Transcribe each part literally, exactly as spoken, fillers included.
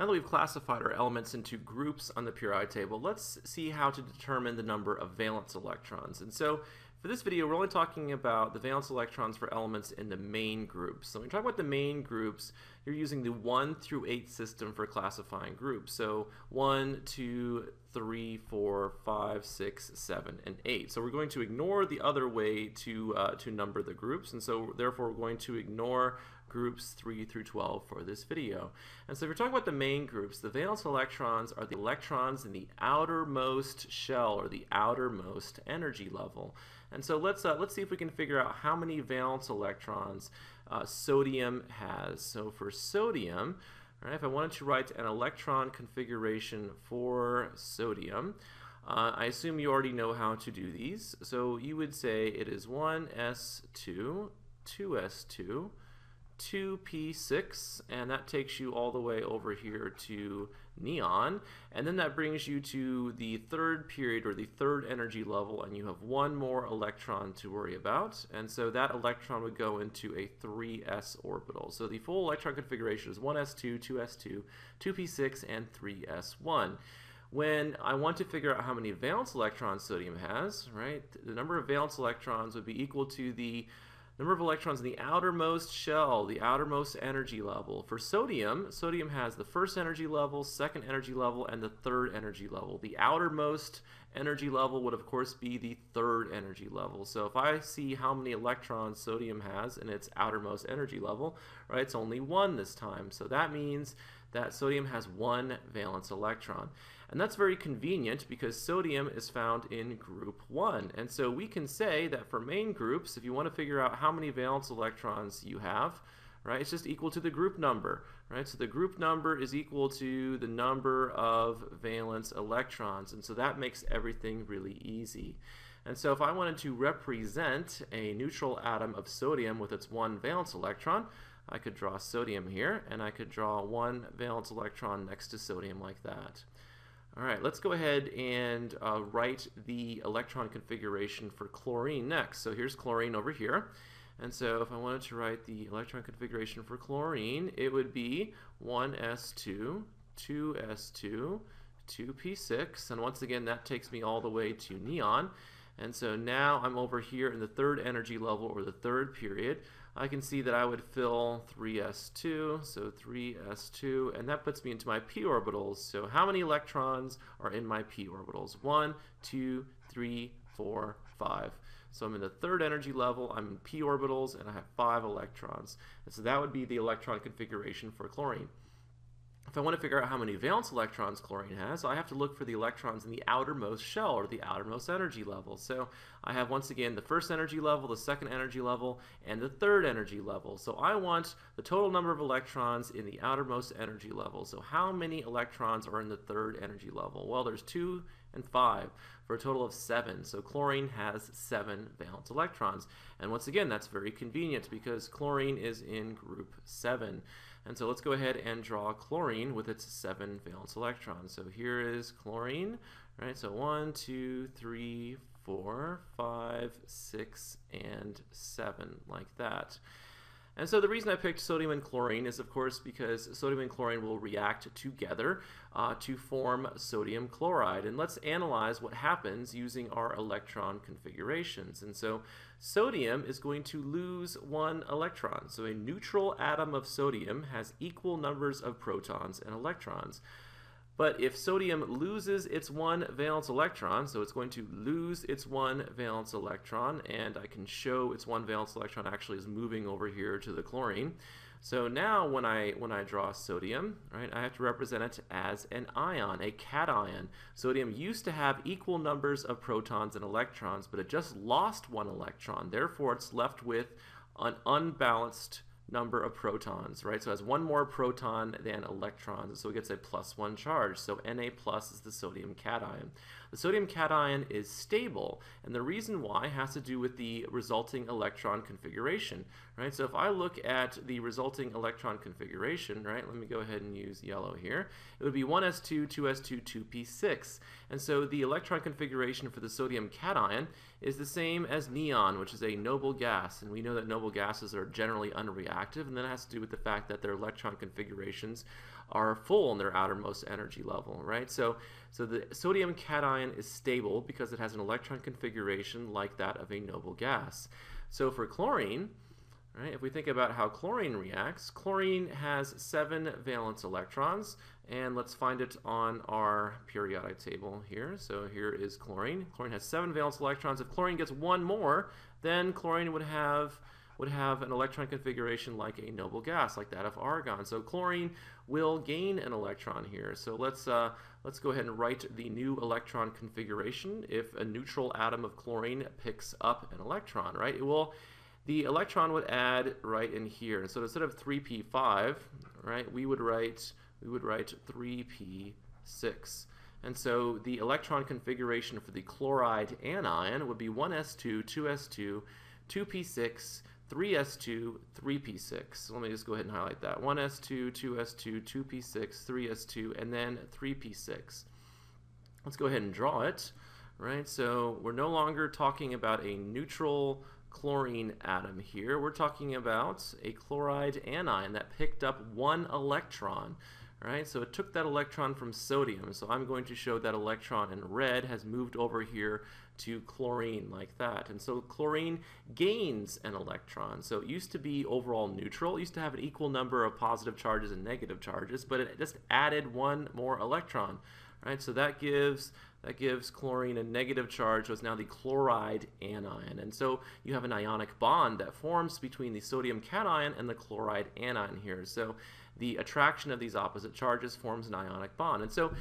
Now that we've classified our elements into groups on the periodic table, let's see how to determine the number of valence electrons. And so for this video, we're only talking about the valence electrons for elements in the main groups. So when you talk about the main groups, you're using the one through eight system for classifying groups. So one, two, three, four, five, six, seven, and eight. So we're going to ignore the other way to, uh, to number the groups, and so therefore we're going to ignore groups three through twelve for this video. And so if you're talking about the main groups, the valence electrons are the electrons in the outermost shell, or the outermost energy level. And so let's, uh, let's see if we can figure out how many valence electrons uh, sodium has. So for sodium, all right, if I wanted to write an electron configuration for sodium, uh, I assume you already know how to do these. So you would say it is one S two, two S two, two P six, and that takes you all the way over here to neon, and then that brings you to the third period, or the third energy level, and you have one more electron to worry about, and so that electron would go into a three s orbital. So the full electron configuration is one S two, two S two, two P six, and three S one. When I want to figure out how many valence electrons sodium has, right, the number of valence electrons would be equal to the number of electrons in the outermost shell, the outermost energy level. For sodium, sodium has the first energy level, second energy level, and the third energy level. The outermost energy level would of course be the third energy level. So if I see how many electrons sodium has in its outermost energy level, right, it's only one this time. So that means that sodium has one valence electron. And that's very convenient because sodium is found in group one. And so we can say that for main groups, if you want to figure out how many valence electrons you have, right, it's just equal to the group number, right? So the group number is equal to the number of valence electrons. And so that makes everything really easy. And so if I wanted to represent a neutral atom of sodium with its one valence electron, I could draw sodium here, and I could draw one valence electron next to sodium like that. All right, let's go ahead and uh, write the electron configuration for chlorine next. So here's chlorine over here. And so if I wanted to write the electron configuration for chlorine, it would be one S two, two S two, two P six. And once again, that takes me all the way to neon. And so now I'm over here in the third energy level, or the third period. I can see that I would fill three S two, so three S two, and that puts me into my p orbitals. So how many electrons are in my p orbitals? one, two, three, four, five. So I'm in the third energy level, I'm in p orbitals, and I have five electrons. And so that would be the electron configuration for chlorine. If I want to figure out how many valence electrons chlorine has, I have to look for the electrons in the outermost shell, or the outermost energy level. So I have, once again, the first energy level, the second energy level, and the third energy level. So I want the total number of electrons in the outermost energy level. So how many electrons are in the third energy level? Well, there's two and five, for a total of seven. So chlorine has seven valence electrons. And once again, that's very convenient because chlorine is in group seven. And so let's go ahead and draw chlorine with its seven valence electrons. So here is chlorine, right? So one, two, three, four, five, six, and seven, like that. And so the reason I picked sodium and chlorine is, of course, because sodium and chlorine will react together uh, to form sodium chloride. And let's analyze what happens using our electron configurations. And so sodium is going to lose one electron. So a neutral atom of sodium has equal numbers of protons and electrons. But if sodium loses its one valence electron, so it's going to lose its one valence electron, and I can show its one valence electron actually is moving over here to the chlorine. So now when I, when I draw sodium, right, I have to represent it as an ion, a cation. Sodium used to have equal numbers of protons and electrons, but it just lost one electron. Therefore, it's left with an unbalanced number of protons, right? So it has one more proton than electrons, so it gets a plus one charge. So Na plus is the sodium cation. The sodium cation is stable, and the reason why has to do with the resulting electron configuration, right? So if I look at the resulting electron configuration, right, let me go ahead and use yellow here, it would be one S two, two S two, two P six. And so the electron configuration for the sodium cation is the same as neon, which is a noble gas, and we know that noble gases are generally unreactive. active, and that has to do with the fact that their electron configurations are full on their outermost energy level, right? So, so the sodium cation is stable because it has an electron configuration like that of a noble gas. So for chlorine, right, if we think about how chlorine reacts, chlorine has seven valence electrons, and let's find it on our periodic table here. So here is chlorine. Chlorine has seven valence electrons. If chlorine gets one more, then chlorine would have would have an electron configuration like a noble gas, like that of argon. So chlorine will gain an electron here. So let's uh, let's go ahead and write the new electron configuration. If a neutral atom of chlorine picks up an electron, right, it will. The electron would add right in here. So instead of three p five, right, we would write we would write three p six. And so the electron configuration for the chloride anion would be one s two, two s two, two p six, three s two, three p six. So let me just go ahead and highlight that. one s two, two s two, two p six, three s two, and then three p six. Let's go ahead and draw it. Right? So we're no longer talking about a neutral chlorine atom here. We're talking about a chloride anion that picked up one electron, right? So it took that electron from sodium. So I'm going to show that electron in red has moved over here to chlorine like that. And so chlorine gains an electron. So it used to be overall neutral. It used to have an equal number of positive charges and negative charges, but it just added one more electron, right? So that gives That gives chlorine a negative charge, so it's now the chloride anion. And so you have an ionic bond that forms between the sodium cation and the chloride anion here. So the attraction of these opposite charges forms an ionic bond. And so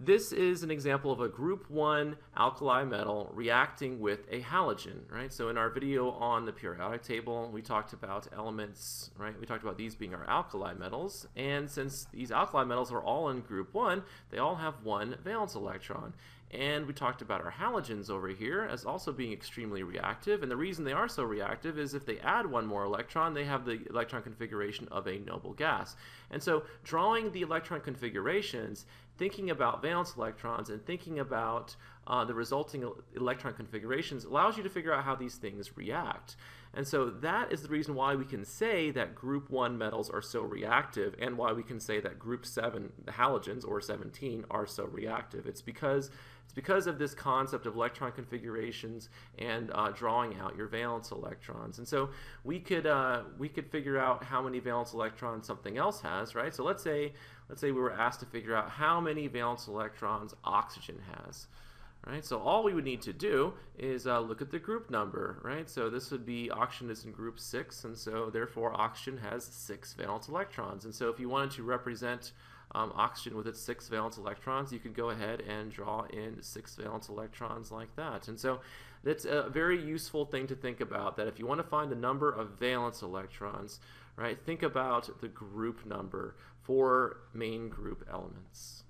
this is an example of a group one alkali metal reacting with a halogen, right? So in our video on the periodic table, we talked about elements, right? We talked about these being our alkali metals. And since these alkali metals are all in group one, they all have one valence electron. And we talked about our halogens over here as also being extremely reactive. And the reason they are so reactive is if they add one more electron, they have the electron configuration of a noble gas. And so drawing the electron configurations, thinking about valence electrons, and thinking about uh, the resulting electron configurations allows you to figure out how these things react. And so that is the reason why we can say that group one metals are so reactive, and why we can say that group seven, the halogens, or seventeen, are so reactive. It's because It's because of this concept of electron configurations and uh, drawing out your valence electrons. And so we could uh, we could figure out how many valence electrons something else has, right? So let's say let's say we were asked to figure out how many valence electrons oxygen has, right? So all we would need to do is uh, look at the group number, right? So this would be oxygen is in group six, and so therefore oxygen has six valence electrons. And so if you wanted to represent Um, oxygen with its six valence electrons, you could go ahead and draw in six valence electrons like that. And so that's a very useful thing to think about, that if you want to find the number of valence electrons, right, think about the group number for main group elements.